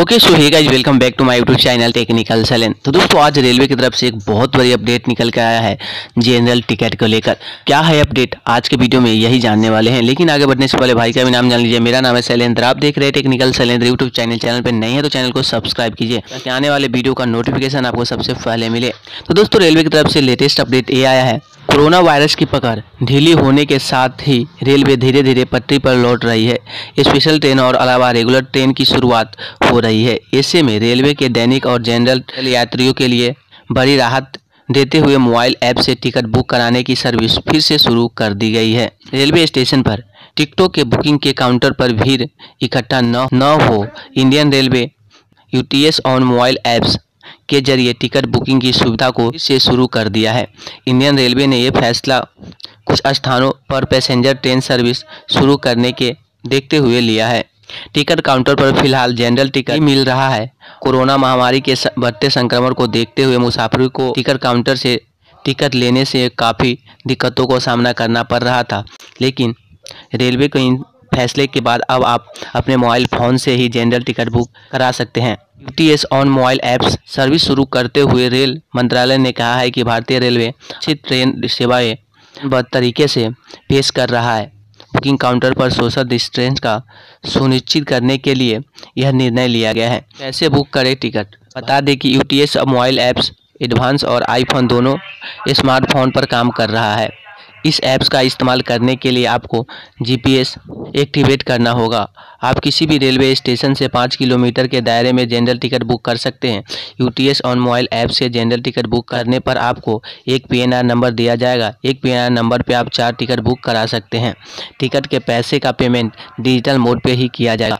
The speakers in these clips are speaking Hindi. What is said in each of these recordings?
Okay so hey guys, welcome back to my YouTube channel technical Shailendra. तो दोस्तों आज रेलवे की तरफ से एक बहुत बड़ी अपडेट निकल के आया है जनरल टिकट को लेकर। क्या है अपडेट, आज के वीडियो में यही जानने वाले हैं। लेकिन आगे बढ़ने से पहले भाई का भी नाम जान लीजिए। मेरा नाम है शैलेंद्र, आप देख रहे हैं technical Shailendra YouTube channel. Channel पर नए हैं तो चैनल को सब्सक्राइब कीजिए ताकि आने वाले वीडियो का नोटिफिकेशन आपको सबसे पहले मिले। तो दोस्तों रेलवे की तरफ से लेटेस्ट अपडेट ये आया है, कोरोना वायरस की पकड़ ढीली होने के साथ ही रेलवे धीरे धीरे पटरी पर लौट रही है। स्पेशल ट्रेन और अलावा रेगुलर ट्रेन की शुरुआत हो रही है। ऐसे में रेलवे के दैनिक और जनरल यात्रियों के लिए बड़ी राहत देते हुए मोबाइल ऐप से टिकट बुक कराने की सर्विस फिर से शुरू कर दी गई है। रेलवे स्टेशन पर टिकटों के बुकिंग के काउंटर पर भीड़ इकट्ठा न हो, Indian railway UTS on mobile apps के जरिए टिकट बुकिंग की सुविधा को फिर से शुरू कर दिया है। इंडियन रेलवे ने यह फैसला कुछ स्थानों पर पैसेंजर ट्रेन सर्विस शुरू करने के देखते हुए लिया है। टिकट काउंटर पर फिलहाल जनरल टिकट मिल रहा है। कोरोना महामारी के बढ़ते संक्रमण को देखते हुए मुसाफिरों को टिकट काउंटर से टिकट लेने से काफ़ी दिक्कतों का सामना करना पड़ रहा था, लेकिन रेलवे के इन फैसले के बाद अब आप अपने मोबाइल फ़ोन से ही जनरल टिकट बुक करा सकते हैं। UTS on mobile apps service शुरू करते हुए रेल मंत्रालय ने कहा है कि भारतीय रेलवे अच्छी ट्रेन सेवाएँ तरीके से पेश कर रहा है। बुकिंग काउंटर पर सोशल डिस्टेंस का सुनिश्चित करने के लिए यह निर्णय लिया गया है। कैसे बुक करें टिकट, बता दें कि यूटीएस मोबाइल ऐप्स एडवांस और आईफोन दोनों स्मार्टफोन पर काम कर रहा है। इस ऐप्स का इस्तेमाल करने के लिए आपको जीपीएस एक्टिवेट करना होगा। आप किसी भी रेलवे स्टेशन से 5 किलोमीटर के दायरे में जनरल टिकट बुक कर सकते हैं। यूटीएस ऑन मोबाइल ऐप से जनरल टिकट बुक करने पर आपको एक पीएनआर नंबर दिया जाएगा। एक पीएनआर नंबर पर आप 4 टिकट बुक करा सकते हैं। टिकट के पैसे का पेमेंट डिजिटल मोड पर ही किया जाएगा।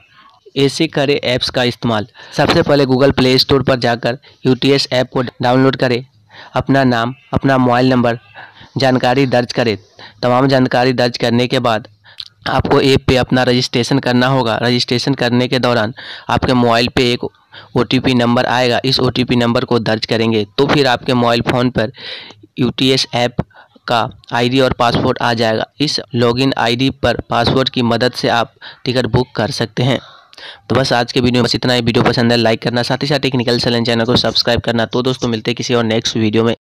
ऐसे करें ऐप्स का इस्तेमाल। सबसे पहले गूगल प्ले स्टोर पर जाकर यूटीएस ऐप को डाउनलोड करें। अपना नाम, अपना मोबाइल नंबर, जानकारी दर्ज करें। तमाम जानकारी दर्ज करने के बाद आपको ऐप पे अपना रजिस्ट्रेशन करना होगा। रजिस्ट्रेशन करने के दौरान आपके मोबाइल पे एक ओटीपी नंबर आएगा। इस ओटीपी नंबर को दर्ज करेंगे तो फिर आपके मोबाइल फ़ोन पर यूटीएस ऐप का आईडी और पासवर्ड आ जाएगा। इस लॉगिन आईडी पर पासवर्ड की मदद से आप टिकट बुक कर सकते हैं। तो बस आज के वीडियो में बस इतना ही। वीडियो पसंद है लाइक करना, साथ ही साथ टेक्निकल शैलेंद्र चैनल को सब्सक्राइब करना। तो दोस्तों मिलते हैं किसी और नेक्स्ट वीडियो में।